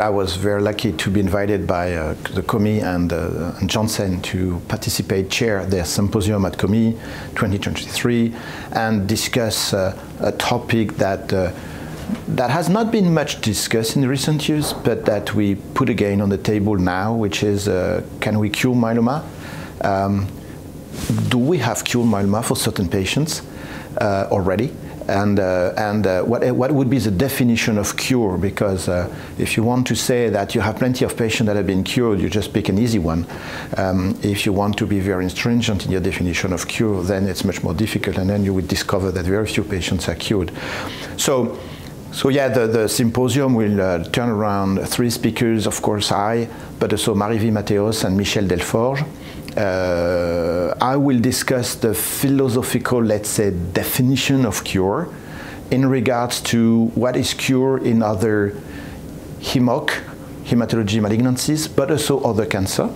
I was very lucky to be invited by the COMy and Johnson to chair their symposium at COMy 2023 and discuss a topic that has not been much discussed in recent years, but that we put again on the table now, which is can we cure myeloma? Do we have cured myeloma for certain patients already? And what would be the definition of cure? Because if you want to say that you have plenty of patients that have been cured, you just pick an easy one. If you want to be very stringent in your definition of cure, then it's much more difficult, and then you would discover that very few patients are cured. So yeah, the symposium will turn around three speakers, of course I, but also Marie-Vie Mateos and Michel Delforge. I will discuss the philosophical, let's say, definition of cure in regards to what is cure in other hematology malignancies, but also other cancer.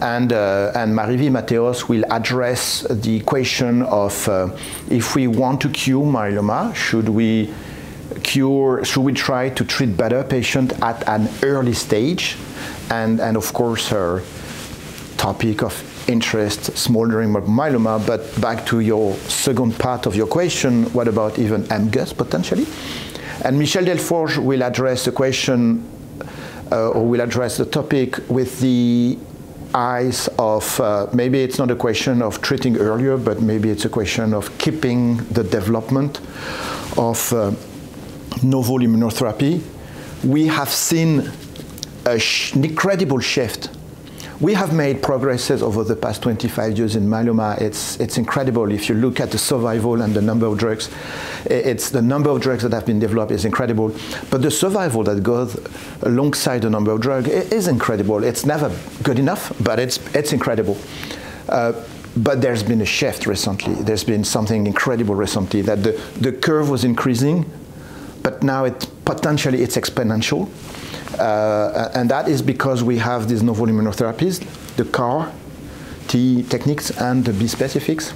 And Marie-Vie Mateos will address the question of if we want to cure myeloma, should we try to treat better patients at an early stage? And of course, her topic of interest, smoldering myeloma, but back to your second part of your question, what about even MGUS potentially? And Michel Delforge will address the question, or will address the topic with the eyes of, maybe it's not a question of treating earlier, but maybe it's a question of keeping the development of novel immunotherapy. We have seen an incredible shift. We have made progresses over the past 25 years in myeloma. It's incredible. If you look at the survival and the number of drugs, it's the number of drugs that have been developed is incredible. But the survival that goes alongside the number of drugs is incredible. It's never good enough, but it's incredible. But there's been a shift recently. There's been something incredible recently that the curve was increasing, but now potentially it's exponential. And that is because we have these novel immunotherapies, the CAR-T techniques and the B-specifics.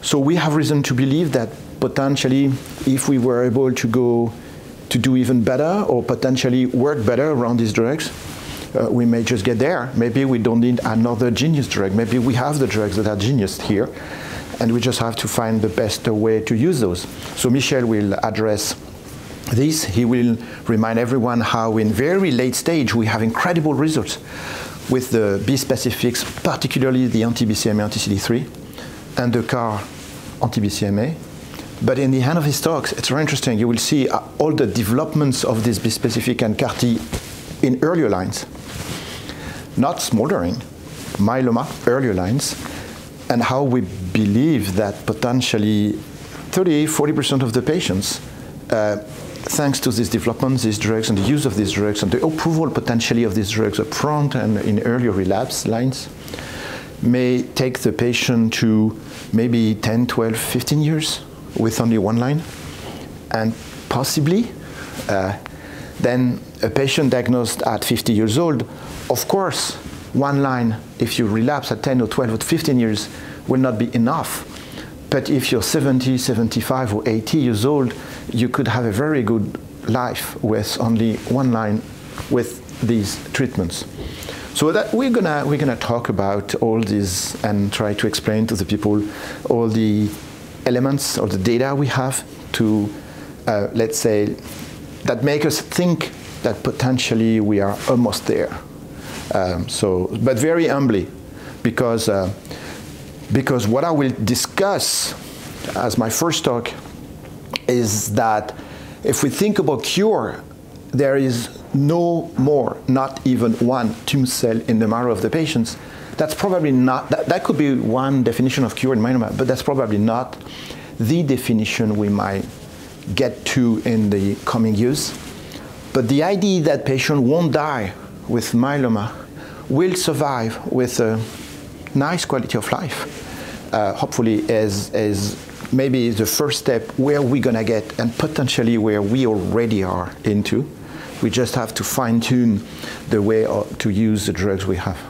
So we have reason to believe that potentially if we were able to go to do even better or potentially work better around these drugs, we may just get there. Maybe we don't need another genius drug. Maybe we have the drugs that are genius here and we just have to find the best way to use those. So Michel will address this. He will remind everyone how in very late stage we have incredible results with the B-specifics, particularly the anti-BCMA, anti-CD3, and the CAR anti-BCMA. But in the end of his talks, it's very interesting. You will see all the developments of this B-specific and CAR-T in earlier lines, not smoldering, myeloma, earlier lines, and how we believe that potentially 30–40% of the patients thanks to these developments, these drugs, and the use of these drugs, and the approval potentially of these drugs up front and in earlier relapse lines, may take the patient to maybe 10, 12, 15 years with only one line. And possibly, then a patient diagnosed at 50 years old, of course, one line, if you relapse at 10 or 12 or 15 years, will not be enough. But if you're 70, 75, or 80 years old, you could have a very good life with only one line with these treatments. So that we're gonna talk about all these and try to explain to the people all the elements or the data we have to, let's say, that make us think that potentially we are almost there. But very humbly, because what I will discuss as my first talk is that if we think about cure, there is no more, not even one tumor cell in the marrow of the patients. That's probably not, that could be one definition of cure in myeloma, but that's probably not the definition we might get to in the coming years. But the idea that patients won't die with myeloma will survive with a nice quality of life, hopefully, is maybe the first step where we're gonna get and potentially where we already are into. We just have to fine-tune the way to use the drugs we have.